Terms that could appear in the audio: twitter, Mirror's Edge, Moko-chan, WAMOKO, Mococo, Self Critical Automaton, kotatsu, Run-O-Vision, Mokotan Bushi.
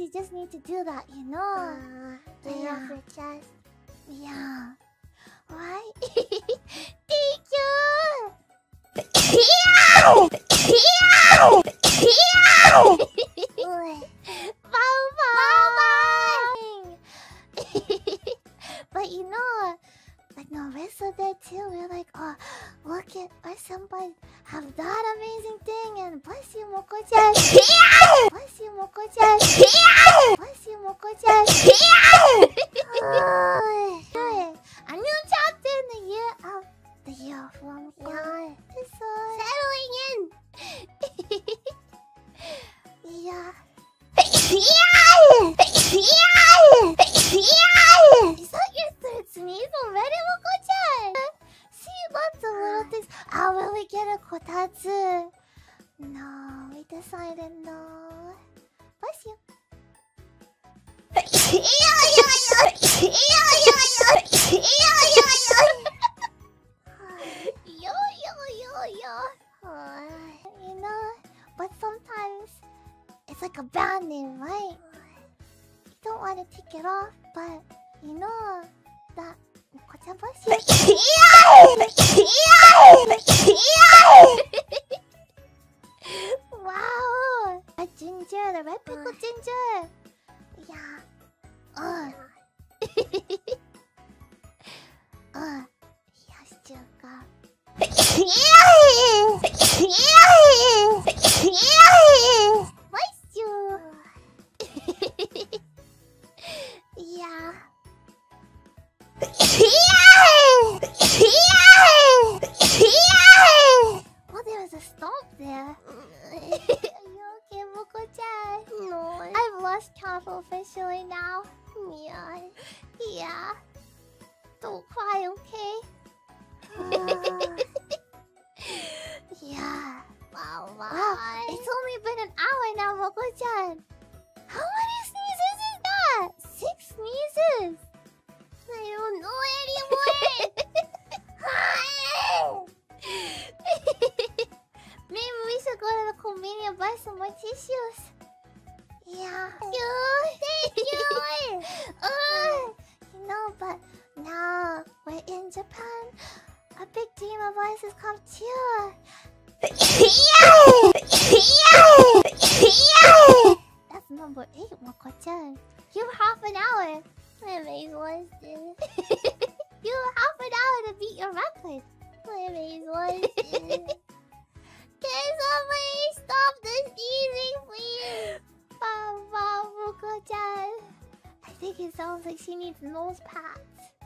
Sometimes you just need to do that, you know? Yeah. Your chest. Yeah. Why? Thank you! But you know, like the rest of it too, we're like, oh, look at our senpai have that amazing thing, and bless you, Moko-chan. Bless you, Moko-chan. Bless you, Moko-chan. A new chapter in the year of WAMOKO. Settling in. Yeah. Is that your third sneeze already, Moco-chan? See, lots of little things. Oh, will we get a kotatsu? No, we decided no. Bless you. You know, but sometimes it's like a bad name, right? You don't want to take it off, but you know that Mokotan Bushi. Wow, a ginger, the red pickle ginger. Yeah. Well, there was a stomp there. Are you okay, Moco-chan? No. I've lost count officially now. Yeah. Yeah. Don't cry, okay? Yeah. Wow, wow. It's only been an hour now, Moco-chan. How many sneezes is that? 6 sneezes. I don't know anymore. Maybe we should go to the convenience and buy some more tissues. Yeah. Thank you. You know, but now we're in Japan. A big dream of ours has come true. That's number 8, Moco-chan. You have half an hour. You have half an hour to beat your record. Can somebody stop this sneezing, please? Moco-chan. I think it sounds like she needs nose pads.